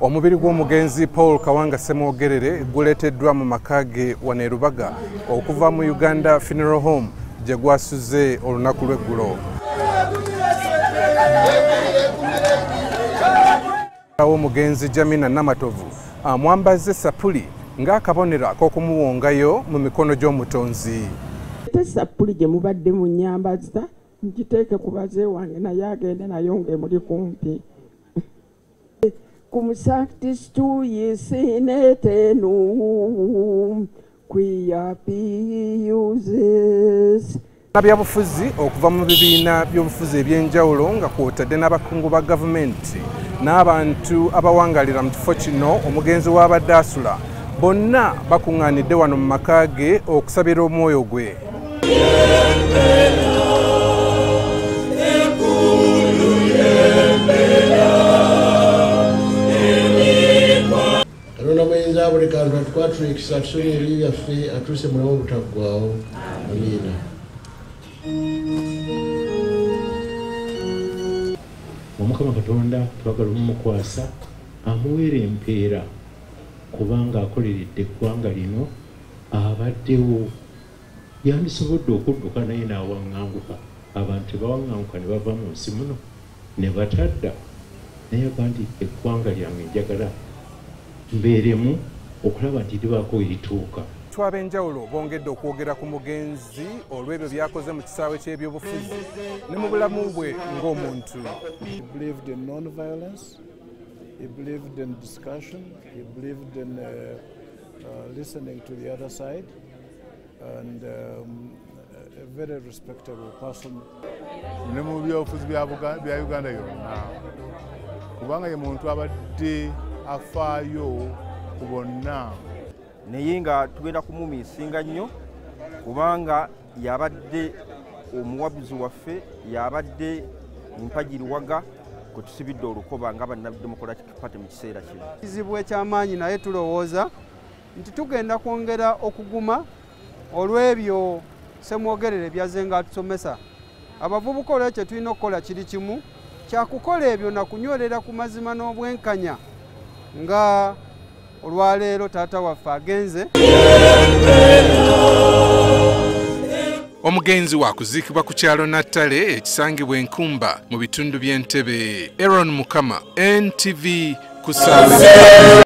Omubiri gw'omugenzi Paul Kawanga Semo Gerere guleeteddwa mu makage wane Rubaga okuva mu Uganda Funeral Home gye gwasuze olunaku lw'eggulo. Omugenzi Jamina Namatovu amwambaze sapuli ng'akabonero ak'okumuwongayo mu mikono gy'omutonzi. Sapuli gye mubadde mu nnyambaza ngiteeke ku bazee wange naye agende nayo ng'emuli kumpi. Kumsaktistu yesinetenu kwiyapiyuzes. Nabyabufuzi okuva mu bibiina by'obufuzi ebyenjawulo nga kw'otadde n'abakungu ba gavumenti n'abantu abawangalira mu kifo kino omugenzi w'abadde asula bonna bakungaanidde wano mu maka ge okusabira omwoyo gwe. Buli kantu twatwikisa tusonye ebyaffe atuse mulamu obutaggwaawo. Amina. Omukama Katonda twagala mumukwasa amuweera empeera kubanga akoleredde eggwanga lino abaddewo yandisobodde okudduka naye n'awaŋŋanguka abantu bawaŋŋanguka ne bava mu nsi muno ne batadda naye kandi eggwanga lyange njagala mbeeremu okulaba nti libaako erituuka. Tw'abenjawulo bongedde okwogera ku mugenzi olw'ebyo byakoze mu kisaawe ky'ebyobufuzi ne mu bulamu bwe ng'omuntu. He believed in non-violence, he believed in discussion, he believed in listening to the other side, and a very respectable person. Ne mu byobufuzi bya Uganda yonna kubanga ye muntu abadde afaayo ku bonna naye nga tugenda kumumiisinga nnyo kubanga yabadde omuwabuzi waffe, yabadde mpagiriwaga kwe tusibidde olukoba nga bannademokratic party mu kiseera kino. Kizibu ekyamaanyi naye tulowooza nti tugenda kwongera okuguma olw'ebyo Semo Gerere byaze nga atusomesa. Abavubuka olwekyo tulina okukola kiri kimu kyakukola ebyo nakunywerera ku mazima n'obwenkanya nga olwaleero taata waffe agenze. Omugenzi waakuziikibwa ku kyalo Nattale ekisangibwa Enkumba mu bitundu by'Entebbe. Aaron Mukama, NTV ku Ssaawa.